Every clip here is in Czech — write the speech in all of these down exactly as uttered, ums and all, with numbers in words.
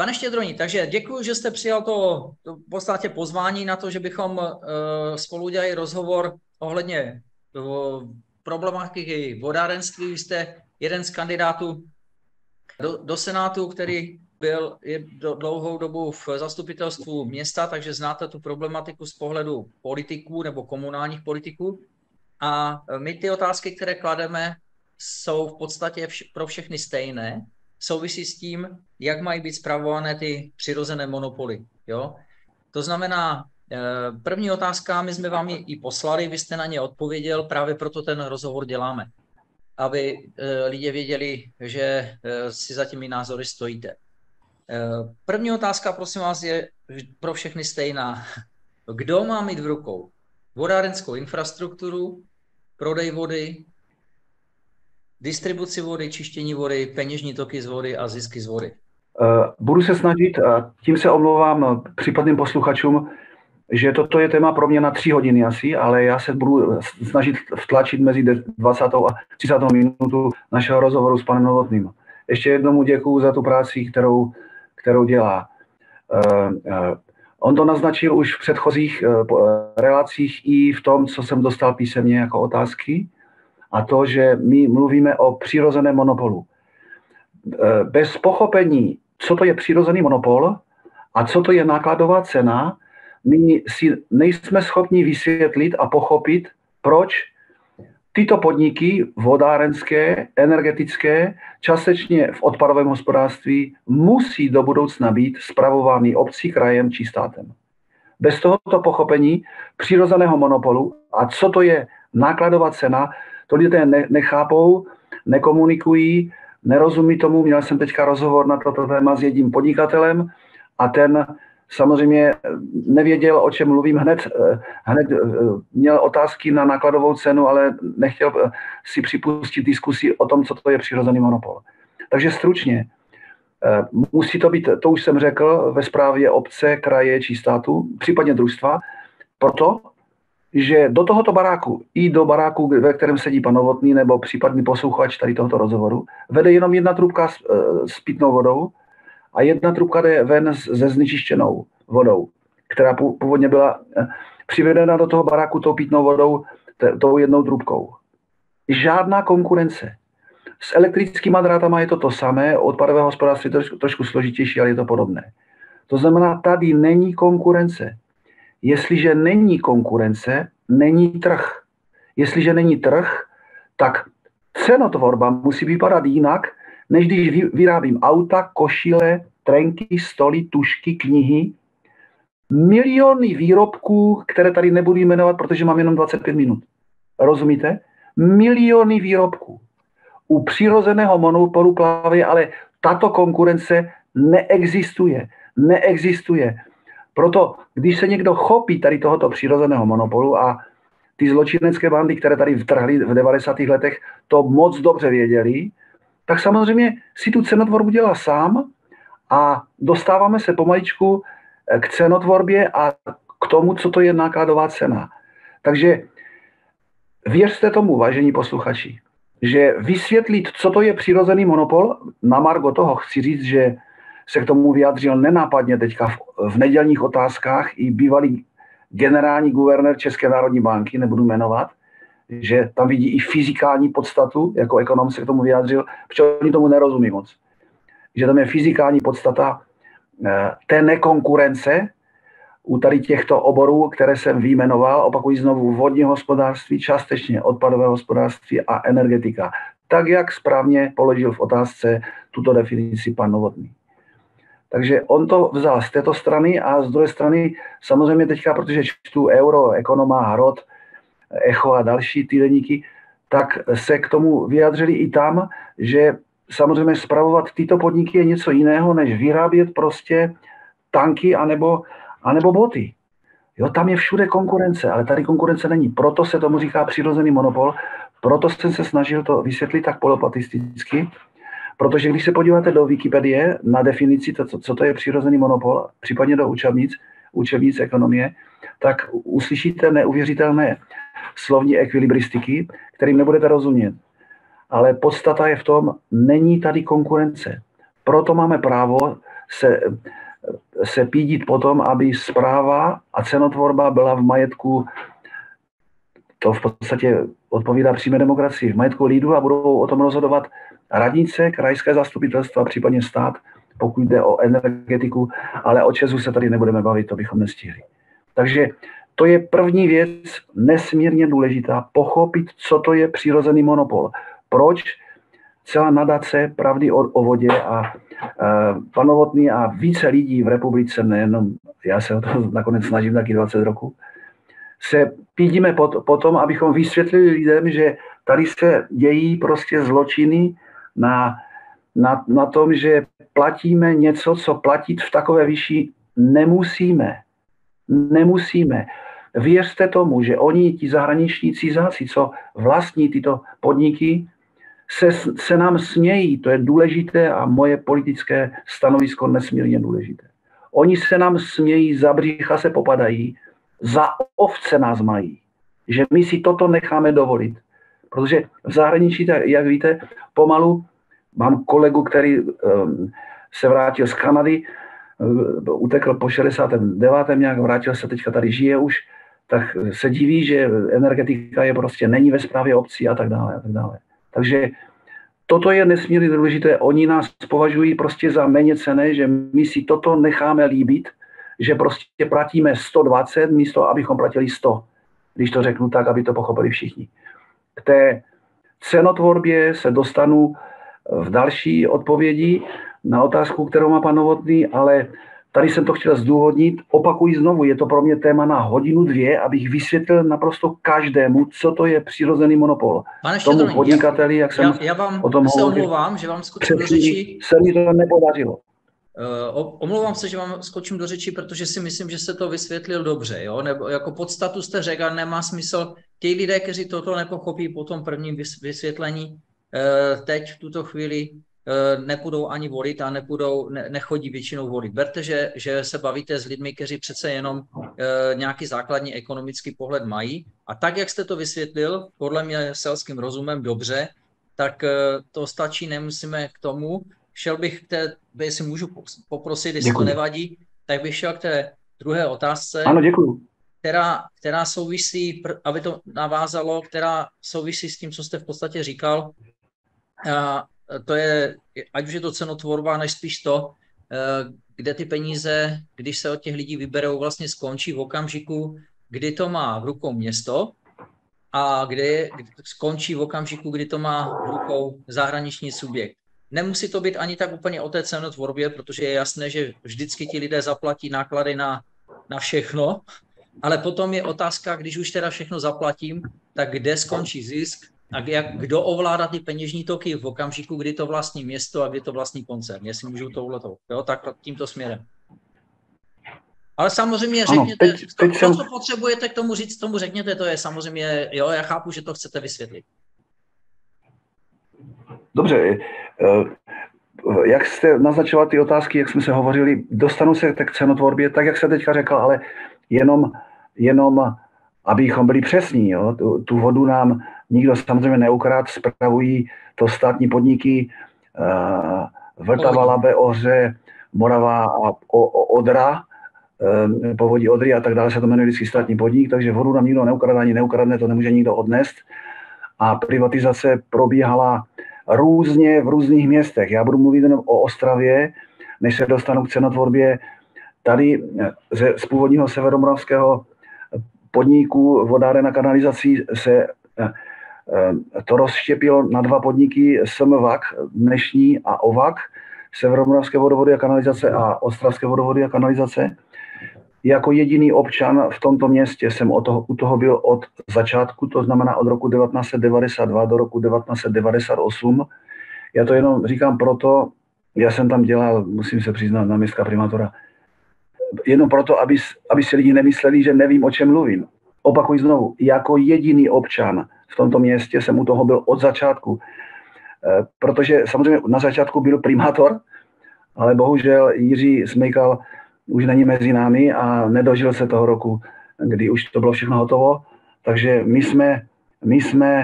Pane Štědroň, takže děkuji, že jste přijal to, to v podstatě pozvání na to, že bychom e, spolu udělali rozhovor ohledně o, problematiky vodárenství. Vy jste jeden z kandidátů do, do Senátu, který byl je do, dlouhou dobu v zastupitelstvu města, takže znáte tu problematiku z pohledu politiků nebo komunálních politiků. A my ty otázky, které klademe, jsou v podstatě vš- pro všechny stejné. Souvisí s tím, jak mají být spravované ty přirozené monopoly. Jo? To znamená, první otázka, my jsme vám ji i poslali, vy jste na ně odpověděl, právě proto ten rozhovor děláme, aby lidé věděli, že si za těmi názory stojíte. První otázka, prosím vás, je pro všechny stejná. Kdo má mít v rukou vodárenskou infrastrukturu, prodej vody, distribuci vody, čištění vody, peněžní toky z vody a zisky z vody? Budu se snažit, a tím se omlouvám případným posluchačům, že toto je téma pro mě na tři hodiny asi, ale já se budu snažit vtlačit mezi dvacátou a třicátou minutu našeho rozhovoru s panem Novotným. Ještě jednomu děkuju za tu práci, kterou, kterou dělá. On to naznačil už v předchozích relacích i v tom, co jsem dostal písemně jako otázky, a to, že my mluvíme o přirozeném monopolu. Bez pochopení, co to je přirozený monopol a co to je nákladová cena, my si nejsme schopni vysvětlit a pochopit, proč tyto podniky vodárenské, energetické, částečně v odpadovém hospodářství musí do budoucna být spravovány obcí, krajem či státem. Bez tohoto pochopení přirozeného monopolu a co to je nákladová cena, to lidé nechápou, nekomunikují, nerozumí tomu. Měl jsem teďka rozhovor na toto téma s jedním podnikatelem a ten samozřejmě nevěděl, o čem mluvím hned. Hned měl otázky na nákladovou cenu, ale nechtěl si připustit diskusi o tom, co to je přirozený monopol. Takže stručně, musí to být, to už jsem řekl, ve správě obce, kraje či státu, případně družstva, proto, že do tohoto baráku, i do baráku, ve kterém sedí pan Novotný nebo případný posluchač tady tohoto rozhovoru, vede jenom jedna trubka s, s pitnou vodou a jedna trubka jde ven se znečištěnou vodou, která původně byla přivedena do toho baráku tou pitnou vodou, tou jednou trubkou. Žádná konkurence. S elektrickýma drátama je to to samé, odpadové hospodářství trošku, trošku složitější, ale je to podobné. To znamená, tady není konkurence. Jestliže není konkurence, není trh. Jestliže není trh, tak cenotvorba musí vypadat jinak, než když vyrábím auta, košile, trenky, stoly, tušky, knihy. Miliony výrobků, které tady nebudu jmenovat, protože mám jenom dvacet pět minut. Rozumíte? Miliony výrobků. U přirozeného monopolu právě, ale tato konkurence neexistuje. Neexistuje. Proto, když se někdo chopí tady tohoto přirozeného monopolu a ty zločinecké bandy, které tady vtrhly v devadesátých letech, to moc dobře věděli, tak samozřejmě si tu cenotvorbu dělá sám a dostáváme se pomaličku k cenotvorbě a k tomu, co to je nákladová cena. Takže věřte tomu, vážení posluchači, že vysvětlit, co to je přirozený monopol, na margo toho chci říct, že se k tomu vyjádřil nenápadně teďka v, v nedělních otázkách i bývalý generální guvernér České národní banky, nebudu jmenovat, že tam vidí i fyzikální podstatu, jako ekonom se k tomu vyjádřil, protože oni tomu nerozumí moc. Že tam je fyzikální podstata e, té nekonkurence u tady těchto oborů, které jsem vyjmenoval, opakují znovu vodní hospodářství, částečně odpadové hospodářství a energetika. Tak, jak správně položil v otázce tuto definici pan Novotný. Takže on to vzal z této strany a z druhé strany, samozřejmě teďka, protože čtu Euro, Ekonoma, Hrod, Echo a další týdeníky, tak se k tomu vyjadřili i tam, že samozřejmě spravovat tyto podniky je něco jiného, než vyrábět prostě tanky anebo, anebo boty. Jo, tam je všude konkurence, ale tady konkurence není. Proto se tomu říká přirozený monopol, proto jsem se snažil to vysvětlit tak polopatisticky. Protože když se podíváte do Wikipedie na definici, to, co to je přirozený monopol, případně do učebnic, učebnic ekonomie, tak uslyšíte neuvěřitelné slovní ekvilibristiky, kterým nebudete rozumět. Ale podstata je v tom, není tady konkurence. Proto máme právo se, se pídit potom, aby správa a cenotvorba byla v majetku, to v podstatě odpovídá přímé demokracii, v majetku lidu a budou o tom rozhodovat radnice, krajské zastupitelstva, případně stát, pokud jde o energetiku, ale o ČEZu se tady nebudeme bavit, to bychom nestihli. Takže to je první věc, nesmírně důležitá, pochopit, co to je přirozený monopol. Proč celá nadace Pravdy o vodě a e, pan Novotný a více lidí v republice, nejenom já se o to nakonec snažím taky dvacet roků, se pídíme po, po tom, abychom vysvětlili lidem, že tady se dějí prostě zločiny na, na, na tom, že platíme něco, co platit v takové výši nemusíme. Nemusíme. Věřte tomu, že oni, ti zahraniční cizáci, co vlastní tyto podniky, se, se nám smějí. To je důležité a moje politické stanovisko nesmírně důležité. Oni se nám smějí, za břicha se popadají, za ovce nás mají. Že my si toto necháme dovolit. Protože v zahraničí, jak víte, pomalu mám kolegu, který um, se vrátil z Kanady, utekl po šedesátém devátém nějak, vrátil se, teďka tady žije už, tak se diví, že energetika je prostě, není ve správě obcí a tak dále a tak dále. Takže toto je nesmírně důležité. Oni nás považují prostě za méněcenné, že my si toto necháme líbit, že prostě platíme sto dvacet místo, abychom platili sto. Když to řeknu tak, aby to pochopili všichni. K té cenotvorbě se dostanu v další odpovědi na otázku, kterou má pan Novotný, ale tady jsem to chtěl zdůvodnit. Opakuji znovu, je to pro mě téma na hodinu dvě, abych vysvětlil naprosto každému, co to je přirozený monopol. Pane Štědroň, tomu podnikateli, jak jsem já, já vám o tom hovořil. Omlouvám, že vám skočím do řeči. Se mi to nepodařilo. Uh, omlouvám se, že vám skočím do řeči, protože si myslím, že se to vysvětlil dobře. Jo? Nebo jako podstatu jste řekl, nemá smysl. Ti lidé, kteří toto nepochopí po tom prvním vysvětlení, uh, teď v tuto chvíli nepůjdou ani volit a nepůjdou, ne, nechodí většinou volit. Berte, že, že se bavíte s lidmi, kteří přece jenom e, nějaký základní ekonomický pohled mají. A tak, jak jste to vysvětlil, podle mě selským rozumem dobře, tak e, to stačí, nemusíme k tomu. Šel bych k té, jestli můžu poprosit, jestli děkuju. To nevadí, tak bych šel k té druhé otázce, ano, děkuju. Která, která souvisí, aby to navázalo, která souvisí s tím, co jste v podstatě říkal. A, to je, ať už je to cenotvorba, než spíš to, kde ty peníze, když se od těch lidí vyberou, vlastně skončí v okamžiku, kdy to má v rukou město a kdy skončí v okamžiku, kdy to má v rukou zahraniční subjekt. Nemusí to být ani tak úplně o té cenotvorbě, protože je jasné, že vždycky ti lidé zaplatí náklady na, na všechno, ale potom je otázka, když už teda všechno zaplatím, tak kde skončí zisk, a jak, kdo ovládá ty peněžní toky v okamžiku, kdy to vlastní město a kdy to vlastní koncern, jestli můžu touhletou, jo, tak tímto směrem. Ale samozřejmě ano, řekněte, teď, to, teď to, co potřebujete k tomu říct, tomu řekněte, to je samozřejmě, jo, já chápu, že to chcete vysvětlit. Dobře, jak jste naznačoval ty otázky, jak jsme se hovořili, dostanu se k cenotvorbě, tak jak jste teďka řekl, ale jenom, jenom abychom byli přesní, jo, tu, tu vodu nám nikdo samozřejmě neukrát, spravují to státní podniky uh, Vltava, Labe, Ohře, Morava a o, o, Odra, um, povodí Odry a tak dále se to jmenuje vždycky státní podnik, takže vodu nám nikdo neukrade, ani neukradne, to nemůže nikdo odnést. A privatizace probíhala různě v různých městech. Já budu mluvit jenom o Ostravě, než se dostanu k cenotvorbě. Tady ze, z původního Severomoravského podniku Vodáren a kanalizací se to rozštěpilo na dva podniky, S M V A K dnešní a O V A G, Severomoravské vodovody a kanalizace a Ostravské vodovody a kanalizace. Jako jediný občan v tomto městě jsem od toho, u toho byl od začátku, to znamená od roku devatenáct set devadesát dva do roku devatenáct set devadesát osm. Já to jenom říkám proto, já jsem tam dělal, musím se přiznat, náměstka primátora, jenom proto, aby, aby si lidi nemysleli, že nevím, o čem mluvím. Opakuji znovu, jako jediný občan v tomto městě jsem u toho byl od začátku, e, protože samozřejmě na začátku byl primátor, ale bohužel Jiří Smejkal už není mezi námi a nedožil se toho roku, kdy už to bylo všechno hotovo, takže my jsme, my jsme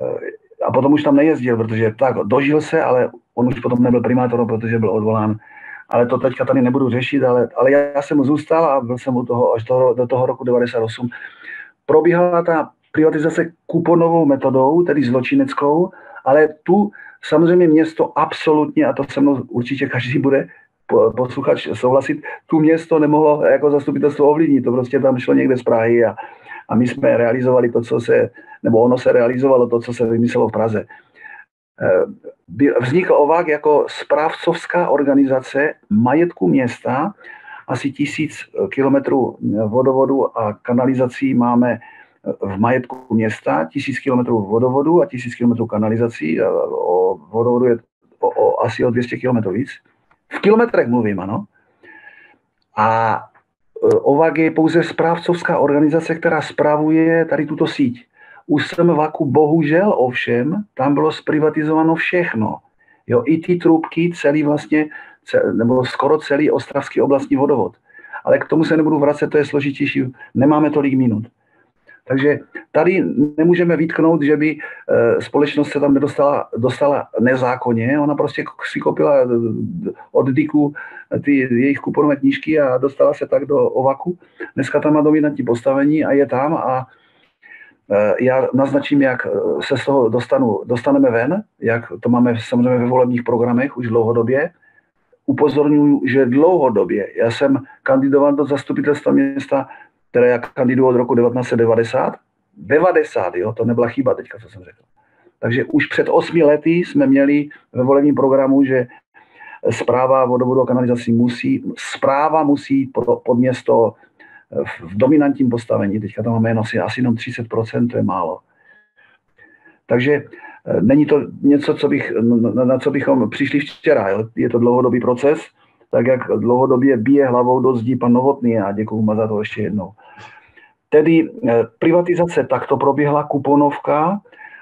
e, a potom už tam nejezdil, protože tak, dožil se, ale on už potom nebyl primátorem, protože byl odvolán ale to teďka tady nebudu řešit, ale, ale já jsem zůstal a byl jsem u toho až toho, do toho roku devadesát osm. Probíhala ta privatizace kuponovou metodou, tedy zločineckou, ale tu samozřejmě město absolutně, a to se mnou určitě každý bude posluchač souhlasit, tu město nemohlo jako zastupitelstvo ovlivnit, to prostě tam šlo někde z Prahy a, a my jsme realizovali to, co se, nebo ono se realizovalo to, co se vymyslelo v Praze. Vznikl O V A G jako správcovská organizace majetku města, asi tisíc kilometrů vodovodu a kanalizací máme v majetku města, tisíc kilometrů vodovodu a tisíc kilometrů kanalizací, o vodovodu je o, o, asi o dvě stě kilometrů víc. V kilometrech mluvím, ano. A O V A G je pouze správcovská organizace, která spravuje tady tuto síť. U SMVAKu bohužel ovšem, tam bylo zprivatizováno všechno. Jo, i ty trubky, celý vlastně, cel, nebo skoro celý ostravský oblastní vodovod. Ale k tomu se nebudu vracet, to je složitější, nemáme tolik minut. Takže tady nemůžeme výtknout, že by společnost se tam nedostala dostala nezákonně. Ona prostě si koupila od D I K u ty jejich kuponové knížky a dostala se tak do O V A K u. Dneska tam má dominantní postavení a je tam a já naznačím, jak se z toho dostanu, dostaneme ven, jak to máme samozřejmě ve volebních programech už dlouhodobě. Upozorňuji, že dlouhodobě. Já jsem kandidoval do zastupitelstva města, které já kandiduji od roku devatenáct set devadesát. devadesát, jo, to nebyla chyba teďka, co jsem řekl. Takže už před osmi lety jsme měli ve volebním programu, že správa vodovodu a kanalizací musí, správa musí pod, pod město v dominantním postavení, teďka tam máme asi, asi jenom třicet procent, to je málo. Takže není to něco, co bych, na, na co bychom přišli včera, jo? Je to dlouhodobý proces, tak jak dlouhodobě bije hlavou do zdí pan Novotný a děkuju mu za to ještě jednou. Tedy privatizace takto proběhla, kuponovka,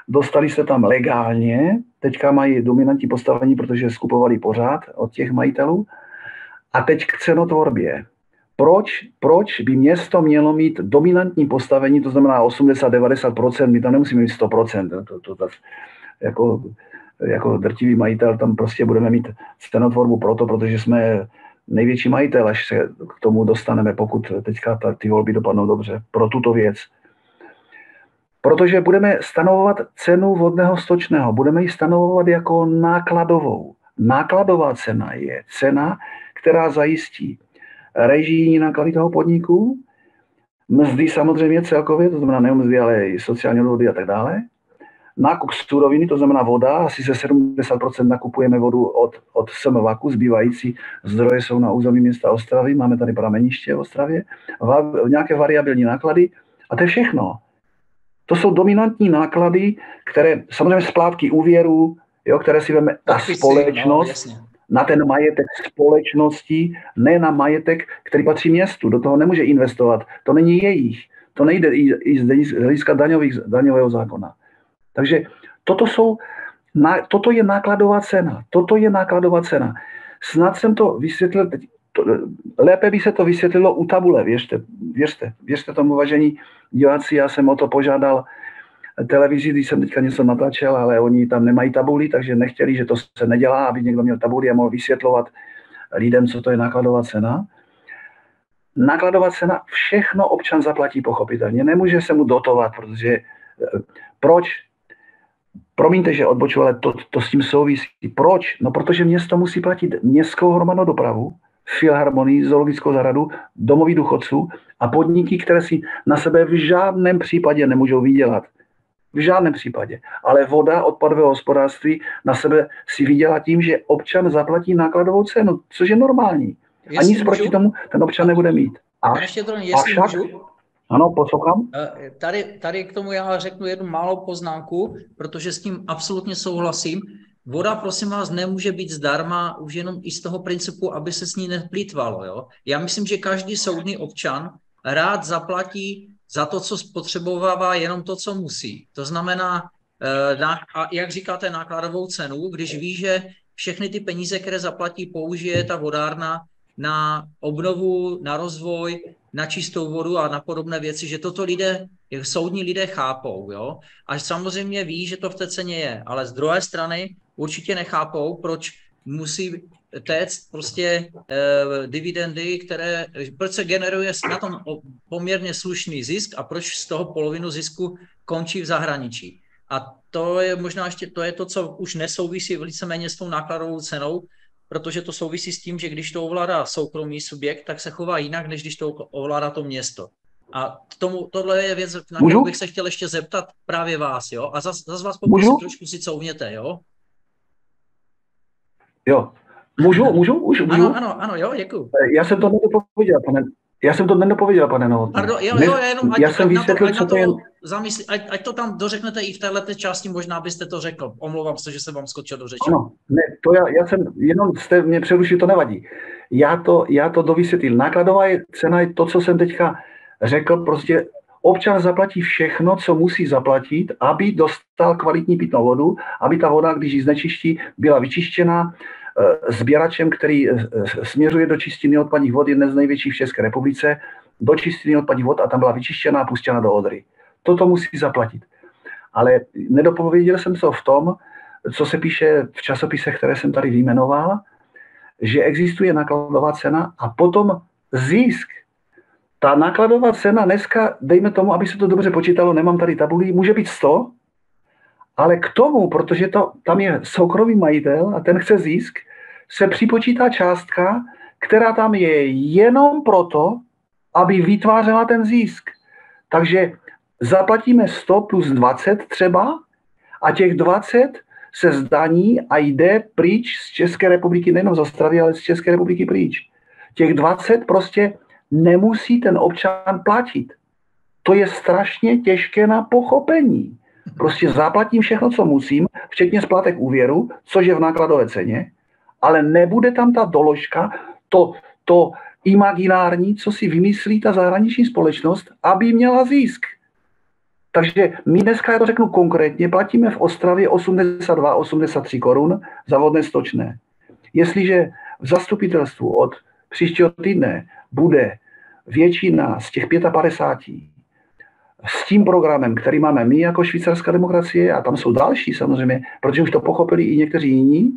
dostali se tam legálně, teďka mají dominantní postavení, protože skupovali pořád od těch majitelů, a teď k cenotvorbě. Proč, proč by město mělo mít dominantní postavení, to znamená osmdesát až devadesát procent, my tam nemusíme mít sto procent, to, to, to, jako, jako drtivý majitel tam prostě budeme mít cenotvorbu proto, protože jsme největší majitel, až se k tomu dostaneme, pokud teďka ta, ty volby dopadnou dobře, pro tuto věc. Protože budeme stanovovat cenu vodného stočného, budeme ji stanovovat jako nákladovou. Nákladová cena je cena, která zajistí režijní náklady toho podniku, mzdy samozřejmě celkově, to znamená nejen mzdy, ale i sociální odvody a tak dále, nákup suroviny, to znamená voda, asi ze sedmdesát procent nakupujeme vodu od, od SMVAKu, zbývající zdroje jsou na území města Ostravy, máme tady prameniště v Ostravě, va, nějaké variabilní náklady a to je všechno. To jsou dominantní náklady, které samozřejmě splátky úvěru, jo, které si veme ta společnost, no, na ten majetek společnosti, ne na majetek, který patří městu. Do toho nemůže investovat. To není jejich. To nejde i z hlediska daňového zákona. Takže toto, jsou, na, toto je nákladová cena. Toto je nákladová cena. Snad jsem to vysvětlil, to, lépe by se to vysvětlilo u tabule, věřte, věřte, věřte tomu, vážení diváci, já jsem o to požádal televizi, když jsem teďka něco natáčel, ale oni tam nemají tabuli, takže nechtěli, že to se nedělá, aby někdo měl tabuli a mohl vysvětlovat lidem, co to je nákladová cena. Nákladová cena, všechno občan zaplatí pochopitelně, nemůže se mu dotovat, protože proč? Promiňte, že odboču, ale to, to s tím souvisí. Proč? No protože město musí platit městskou hromadnou dopravu, filharmonii, zoologickou zahradu, domovy důchodců a podniky, které si na sebe v žádném případě nemůžou vydělat. V žádném případě. Ale voda odpadového hospodářství na sebe si vydělá tím, že občan zaplatí nákladovou cenu, což je normální. A nic proti tomu ten občan nebude mít. A, Pane Štědroň, jestli však, můžu? Ano, poslouchám. Tady, tady k tomu já řeknu jednu malou poznámku, protože s tím absolutně souhlasím. Voda, prosím vás, nemůže být zdarma už jenom i z toho principu, aby se s ní neplýtvalo. Jo? Já myslím, že každý soudný občan rád zaplatí za to, co spotřebovává, jenom to, co musí. To znamená, a jak říkáte, nákladovou cenu, když ví, že všechny ty peníze, které zaplatí, použije ta vodárna na obnovu, na rozvoj, na čistou vodu a na podobné věci, že toto lidé, soudní lidé chápou. Jo? A samozřejmě ví, že to v té ceně je, ale z druhé strany určitě nechápou, proč musí téct prostě eh, dividendy, které, proč se generuje na tom poměrně slušný zisk a proč z toho polovinu zisku končí v zahraničí. A to je možná ještě, to je to, co už nesouvisí víceméně s tou nákladovou cenou, protože to souvisí s tím, že když to ovládá soukromý subjekt, tak se chová jinak, než když to ovládá to město. A tomu, tohle je věc, na kterou bych se chtěl ještě zeptat právě vás, jo? A zase zas vás poprosím, trošku si couvněte, jo? Jo. Můžu, můžu, už můžu? Ano, ano, ano, jo, děkuju. Já jsem to nedopověděl, pane, já jsem to nedopověděl, pane Novotný. Pardon, jo, jo, já jenom, ať, já jsem ať výsledl, na to, ať, to jen... zamysl, ať, ať to tam dořeknete i v téhleté části, možná byste to řekl. Omlouvám se, že jsem vám skočil do řeči. Ano, ne, to já, já jsem, jenom jste mě přerušil, to nevadí. Já to, já to dovysvětlím. Nákladová je, cena je to, co jsem teďka řekl, prostě občan zaplatí všechno, co musí zaplatit, aby dostal kvalitní pitnou vodu, aby ta voda, když ji znečiští, byla vyčištěna sběračem, který směřuje do čistiny odpadních vod, jeden z největších v České republice, do čistiny odpadních vod a tam byla vyčištěna a pustěna do Odry. Toto musí zaplatit. Ale nedopověděl jsem to v tom, co se píše v časopisech, které jsem tady vyjmenoval, že existuje nákladová cena a potom zisk. Ta nákladová cena dneska, dejme tomu, aby se to dobře počítalo, nemám tady tabulí, může být sto, ale k tomu, protože to, tam je soukromý majitel a ten chce zisk, se připočítá částka, která tam je jenom proto, aby vytvářela ten zisk. Takže zaplatíme sto plus dvacet třeba a těch dvacet se zdaní a jde pryč z České republiky, nejenom z Ostravy, ale z České republiky pryč. Těch dvacet prostě nemusí ten občan platit. To je strašně těžké na pochopení. Prostě zaplatím všechno, co musím, včetně splátek úvěru, což je v nákladové ceně, ale nebude tam ta doložka, to, to imaginární, co si vymyslí ta zahraniční společnost, aby měla zisk. Takže my dneska, já to řeknu konkrétně, platíme v Ostravě osmdesát dva osmdesát tři korun za vodné stočné. Jestliže v zastupitelstvu od příštího týdne bude většina z těch padesát pět s tím programem, který máme my jako švýcarská demokracie, a tam jsou další samozřejmě, protože už to pochopili i někteří jiní,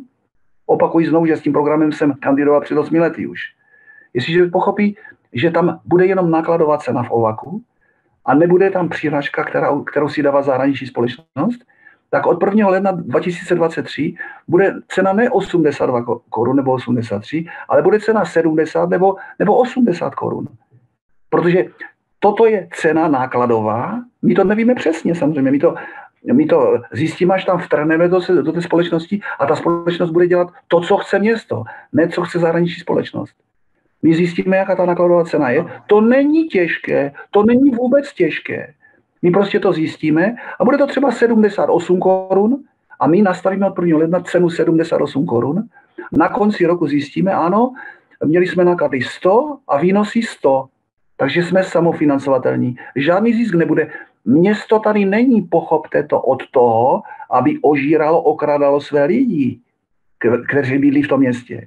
opakují znovu, že s tím programem jsem kandidoval před osmi lety už. Jestliže pochopí, že tam bude jenom nákladová cena v OVAKu a nebude tam přirážka, kterou, kterou si dává zahraniční společnost, tak od prvního ledna dva tisíce dvacet tři bude cena ne osmdesát dva korun nebo osmdesát tři, ale bude cena sedmdesát nebo, nebo osmdesát korun. Protože toto je cena nákladová, my to nevíme přesně samozřejmě, my to, my to zjistíme, až tam vtrhneme do, do té společnosti a ta společnost bude dělat to, co chce město, ne co chce zahraniční společnost. My zjistíme, jaká ta nákladová cena je. To není těžké, to není vůbec těžké. My prostě to zjistíme a bude to třeba sedmdesát osm korun a my nastavíme od prvního ledna cenu sedmdesát osm korun. Na konci roku zjistíme, ano, měli jsme náklady sto a výnosy sto. Takže jsme samofinancovatelní. Žádný zisk nebude. Město tady není, pochopte to, od toho, aby ožíralo, okradalo své lidi, kteří bydlí v tom městě.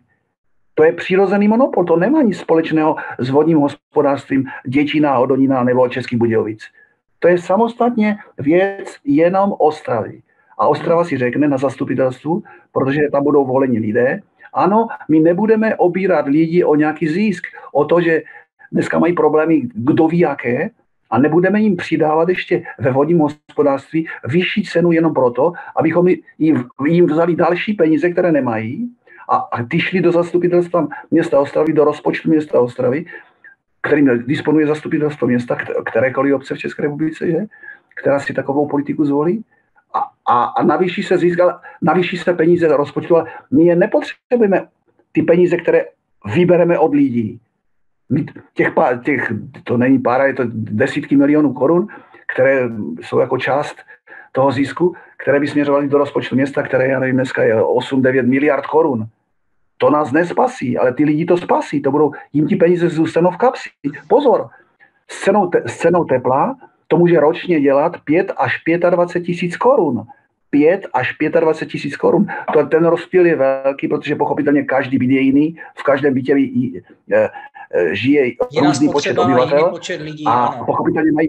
To je přirozený monopol. To nemá nic společného s vodním hospodářstvím Děčína, Odonína nebo Českých Budějovic. To je samostatně věc jenom Ostravy. A Ostrava si řekne na zastupitelstvu, protože tam budou voleni lidé, ano, my nebudeme obírat lidi o nějaký zisk, o to, že dneska mají problémy, kdo ví jaké, a nebudeme jim přidávat ještě ve vodním hospodářství vyšší cenu jenom proto, abychom jim vzali další peníze, které nemají, a, a ty šli do zastupitelstva města Ostravy, do rozpočtu města Ostravy, kterým disponuje zastupitelstvo města, kterékoliv obce v České republice, že? Která si takovou politiku zvolí, a, a, a navýší se zisk, ale navýší se peníze do rozpočtu, ale my je nepotřebujeme, ty peníze, které vybereme od lidí. Těch, pár, těch, to není pára, je to desítky milionů korun, které jsou jako část toho zisku, které by směřovaly do rozpočtu města, které, já nevím, dneska je osm devět miliard korun. To nás nespasí, ale ty lidi to spasí, to budou, jim ti peníze zůstanou v kapsi. Pozor, s cenou, te, s cenou tepla to může ročně dělat pět až dvacet pět tisíc korun. pět až dvacet pět tisíc korun. Ten rozptyl je velký, protože pochopitelně každý byt je jiný, v každém bytě žije různý počet obyvatel počet lidí, a ano. Pochopitelně mají,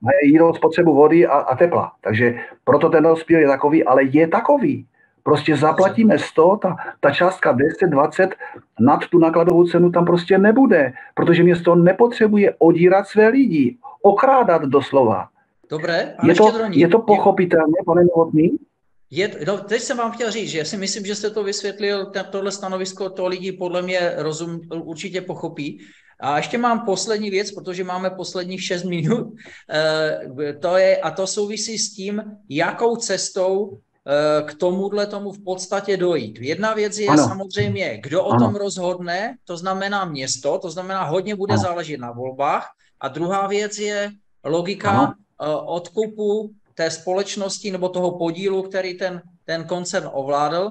mají jinou spotřebu vody a, a tepla. Takže proto ten rozptyl je takový, ale je takový. Prostě zaplatíme sto, ta, ta částka deset, dvacet nad tu nákladovou cenu tam prostě nebude, protože město nepotřebuje odírat své lidi, okrádat doslova. Dobré, je to, je to pochopitelné, pane Novotný? Je, no, teď jsem vám chtěl říct, že já si myslím, že jste to vysvětlil, ten, tohle stanovisko to lidi podle mě rozum, určitě pochopí. A ještě mám poslední věc, protože máme posledních šest minut, e, to je, a to souvisí s tím, jakou cestou e, k tomuhle tomu v podstatě dojít. Jedna věc je ano. samozřejmě, kdo o ano. tom rozhodne, to znamená město, to znamená hodně bude ano. záležet na volbách. A druhá věc je logika ano. odkupu té společnosti nebo toho podílu, který ten, ten koncern ovládl,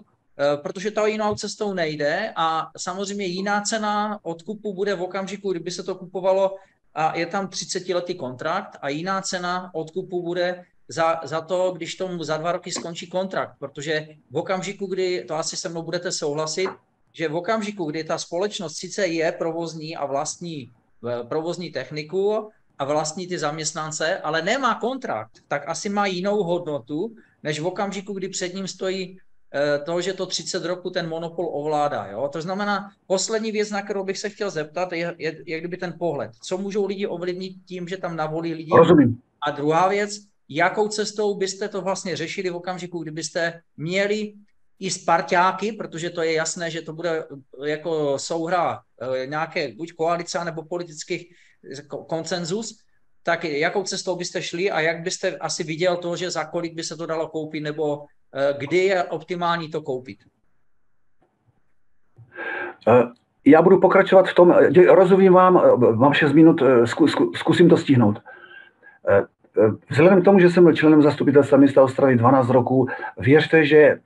protože to jinou cestou nejde a samozřejmě jiná cena odkupu bude v okamžiku, kdyby se to kupovalo a je tam třicetiletý kontrakt a jiná cena odkupu bude za, za to, když tomu za dva roky skončí kontrakt, protože v okamžiku, kdy, to asi se mnou budete souhlasit, že v okamžiku, kdy ta společnost sice je provozní a vlastní provozní techniku, a vlastní ty zaměstnance, ale nemá kontrakt, tak asi má jinou hodnotu, než v okamžiku, kdy před ním stojí to, že to třicet roku ten monopol ovládá. Jo? To znamená, poslední věc, na kterou bych se chtěl zeptat, je, je, je kdyby ten pohled. Co můžou lidi ovlivnit tím, že tam navolí lidi? Rozumím. A druhá věc, jakou cestou byste to vlastně řešili v okamžiku, kdybyste měli i sparťáky, protože to je jasné, že to bude jako souhra nějaké buď koalice nebo politických konsenzus, tak jakou cestou byste šli a jak byste asi viděl to, že za kolik by se to dalo koupit nebo kdy je optimální to koupit? Já budu pokračovat v tom, rozumím vám, mám šest minut, zkusím to stihnout. Vzhledem k tomu, že jsem byl členem zastupitelstva města Ostravy dvanáct roků, věřte, že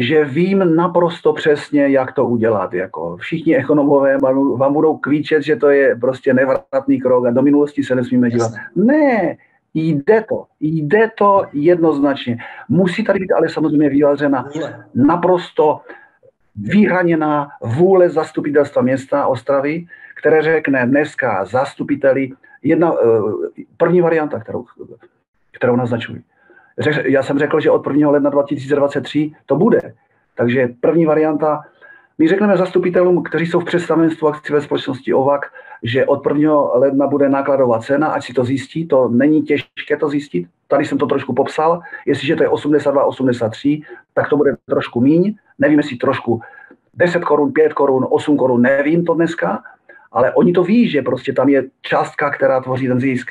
že vím naprosto přesně, jak to udělat. Jako všichni ekonomové vám budou kvíčet, že to je prostě nevratný krok a do minulosti se nesmíme dívat. Ne, jde to. Jde to jednoznačně. Musí tady být ale samozřejmě vyjádřena naprosto vyhraněná vůle zastupitelstva města Ostravy, které řekne dneska zastupiteli, jedna, první varianta, kterou, kterou naznačuji. Já jsem řekl, že od prvního ledna dva tisíce dvacet tři to bude. Takže první varianta, my řekneme zastupitelům, kteří jsou v představenstvu akciové společnosti O V A G, že od prvního ledna bude nákladová cena, ať si to zjistí, to není těžké to zjistit. Tady jsem to trošku popsal, jestliže to je osmdesát dva, osmdesát tři, tak to bude trošku míň, nevím, jestli trošku deset korun, pět korun, osm korun, nevím to dneska, ale oni to ví, že prostě tam je částka, která tvoří ten zisk,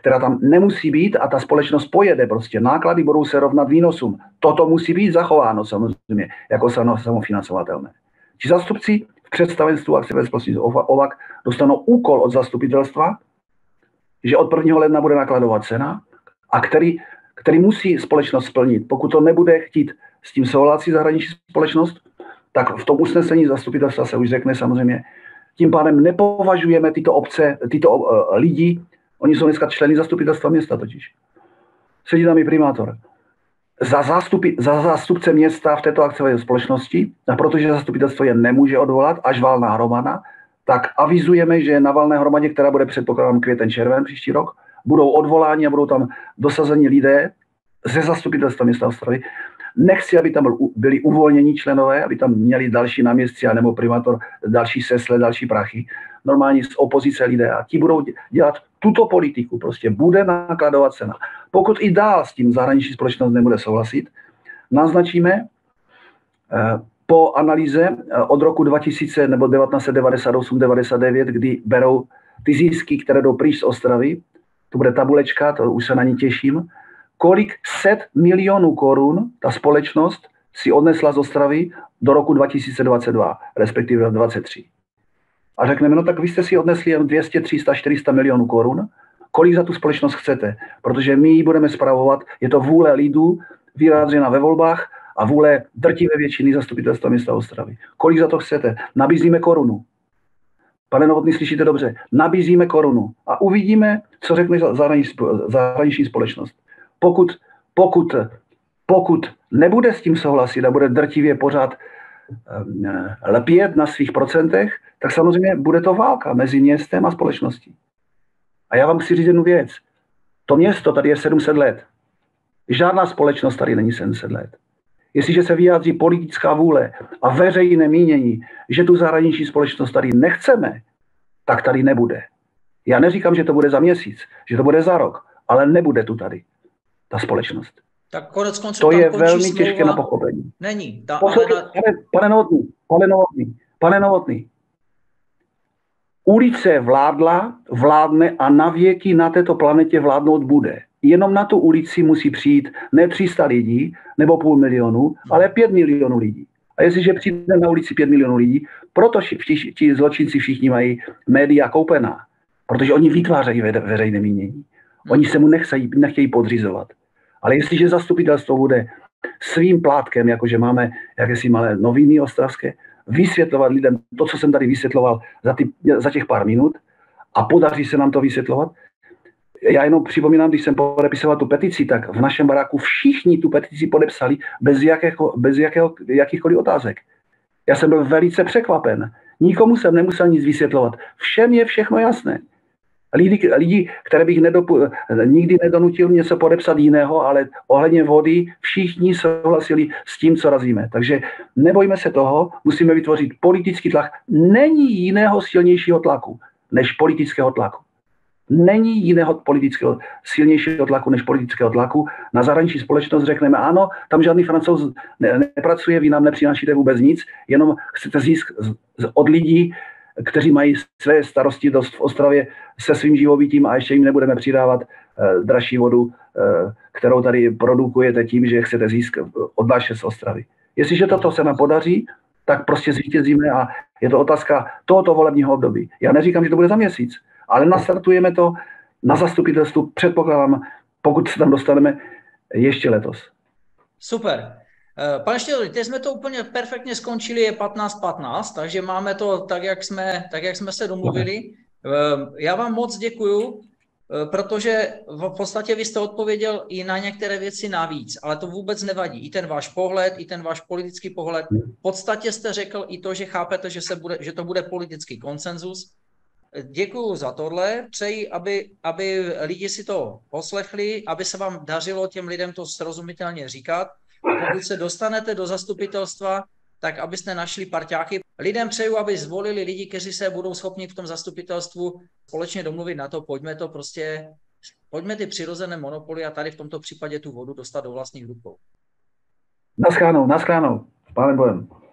která tam nemusí být a ta společnost pojede prostě. Náklady budou se rovnat výnosům. Toto musí být zachováno samozřejmě, jako samofinancovatelné. Či zástupci v představenstvu akciové společnosti O V A G dostanou úkol od zastupitelstva, že od prvního ledna bude nákladová cena a který, který musí společnost splnit. Pokud to nebude chtít s tím souhlasí zahraniční společnost, tak v tom usnesení zastupitelstva se už řekne samozřejmě, tím pádem nepovažujeme tyto obce, tyto uh, lidi. Oni jsou dneska členy zastupitelstva města totiž. Sedí tam i primátor. Za, zástupy, za zástupce města v této akciové společnosti, a protože zastupitelstvo je nemůže odvolat, až valná hromada, tak avizujeme, že na valné hromadě, která bude předpokládám květen červen příští rok, budou odvoláni a budou tam dosazeni lidé ze zastupitelstva města Ostravy. Nechci, aby tam byli uvolnění členové, aby tam měli další náměstci nebo primátor, další sesle, další prachy. Normálně z opozice lidé a ti budou dělat tuto politiku. Prostě bude nákladová cena. Pokud i dál s tím zahraniční společnost nebude souhlasit, naznačíme po analýze od roku dva tisíce nebo devatenáct set devadesát osm devadesát devět, kdy berou ty zisky, které jdou pryč z Ostravy, to bude tabulečka, to už se na ní těším, kolik set milionů korun ta společnost si odnesla z Ostravy do roku dva tisíce dvacet dva, respektive dva tisíce dvacet tři. A řekneme, no tak vy jste si odnesli jen dvě stě, tři sta, čtyři sta milionů korun, kolik za tu společnost chcete, protože my ji budeme spravovat, je to vůle lidů vyjádřena ve volbách a vůle drtivé většiny zastupitelstva města Ostravy. Kolik za to chcete? Nabízíme korunu. Pane Novotný, slyšíte dobře, nabízíme korunu a uvidíme, co řekne zahraniční společnost. Pokud, pokud, pokud nebude s tím souhlasit a bude drtivě pořád lpět na svých procentech, tak samozřejmě bude to válka mezi městem a společností. A já vám chci říct jednu věc. To město tady je sedm set let. Žádná společnost tady není sedm set let. Jestliže se vyjádří politická vůle a veřejné mínění, že tu zahraniční společnost tady nechceme, tak tady nebude. Já neříkám, že to bude za měsíc, že to bude za rok, ale nebude tu tady ta společnost. Tak konec konců to je velmi smlouva... těžké na pochopení. Není. Ta Posledně, ale... pane, pane Novotný, pane Novotný, pane Novotný. Ulice vládla, vládne a navěky na této planetě vládnout bude. Jenom na tu ulici musí přijít ne tři sta lidí nebo půl milionu, ale pět milionů lidí. A jestliže přijde na ulici pět milionů lidí, proto ti zločinci všichni mají média koupená. Protože oni vytvářejí ve, veřejné mínění. Oni se mu nechcejí, nechtějí podřizovat. Ale jestliže zastupitelstvo bude svým plátkem, jakože máme jakési malé noviny ostravské, vysvětlovat lidem to, co jsem tady vysvětloval za, ty, za těch pár minut, a podaří se nám to vysvětlovat. Já jenom připomínám, když jsem podepisoval tu petici, tak v našem baráku všichni tu petici podepsali bez, jakého, bez jakého, jakýchkoliv otázek. Já jsem byl velice překvapen. Nikomu jsem nemusel nic vysvětlovat. Všem je všechno jasné. Lidi, lidi které bych nedopu, nikdy nedonutil něco podepsat jiného, ale ohledně vody všichni souhlasili s tím, co razíme. Takže nebojme se toho, musíme vytvořit politický tlak. Není jiného silnějšího tlaku, než politického tlaku. Není jiného politického, silnějšího tlaku, než politického tlaku. Na zahraniční společnost řekneme ano, tam žádný Francouz ne, nepracuje, vy nám nepřinášíte vůbec nic, jenom chcete zisk od lidí, kteří mají své starosti dost v Ostravě se svým živobytím a ještě jim nebudeme přidávat eh, dražší vodu, eh, kterou tady produkujete tím, že chcete zisk od vaše z Ostravy. Jestliže toto se nám podaří, tak prostě zvítězíme a je to otázka tohoto volebního období. Já neříkám, že to bude za měsíc, ale nastartujeme to na zastupitelstvu, předpokládám, pokud se tam dostaneme ještě letos. Super. Pane Štědroň, teď jsme to úplně perfektně skončili, je patnáct patnáct, takže máme to tak, jak jsme, tak, jak jsme se domluvili. Já vám moc děkuju, protože v podstatě vy jste odpověděl i na některé věci navíc, ale to vůbec nevadí. I ten váš pohled, i ten váš politický pohled. V podstatě jste řekl i to, že chápete, že, se bude, že to bude politický konsenzus. Děkuju za tohle, přeji, aby, aby lidi si to poslechli, aby se vám dařilo těm lidem to srozumitelně říkat. Pokud se dostanete do zastupitelstva, tak abyste našli parťáky. Lidem přeju, aby zvolili lidi, kteří se budou schopni v tom zastupitelstvu společně domluvit na to, pojďme to prostě, pojďme ty přirozené monopoly a tady v tomto případě tu vodu dostat do vlastních rukou. Naschledanou, naschledanou, s pánem Bohem.